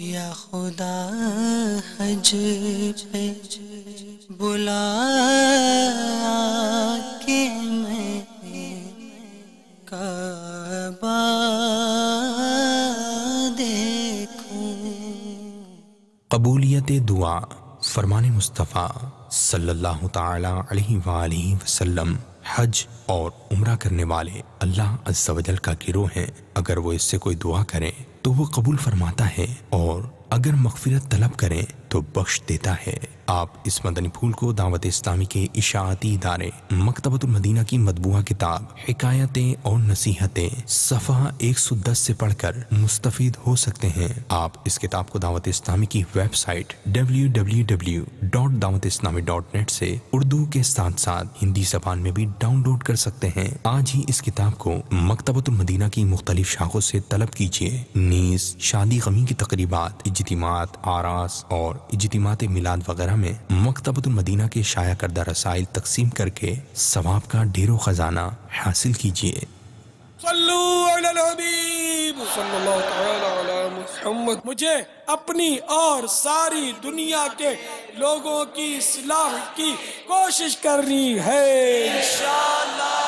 या खुदा हज पे बुला के मैं काबा देखूं। कबूलियत दुआ फरमान मुस्तफ़ा सल्लल्लाहु ताला अलैहि वालैहि वसल्लम हज और उम्रा करने वाले अल्लाह अज़्ज़ा वजल का गिरोह है। अगर वो इससे कोई दुआ करें तो वो कबूल फरमाता है और अगर मग़फ़िरत तलब करें तो बख्श देता है। आप इस मदनी फूल को दावत इस्लामी के इशाअती इदारे मकतबतुल मदीना की मदबूआ किताब हिकायतें और नसीहतें सफ़ा 110 से पढ़कर मुस्तफ़ीद हो सकते हैं। आप इस किताब को दावत इस्लामी की वेबसाइट www.dawatislami.net से उर्दू के साथ साथ हिंदी जबान में भी डाउनलोड कर सकते हैं। आज ही इस किताब को मकतबतुल मदीना की मुख्तलिफ शाखों से तलब कीजिए। नीज़ शादी गमी की तकरीबात, इज्तिमात, आरास और इज्तिमात मिलाद वगैरह में मकतबतुल मदीना के शाया करदा रसाइल तकसीम करके सवाब का ढेरों खजाना हासिल कीजिए। मुझे अपनी और सारी दुनिया के लोगों की इस्लाह की कोशिश करनी है इंशाअल्लाह।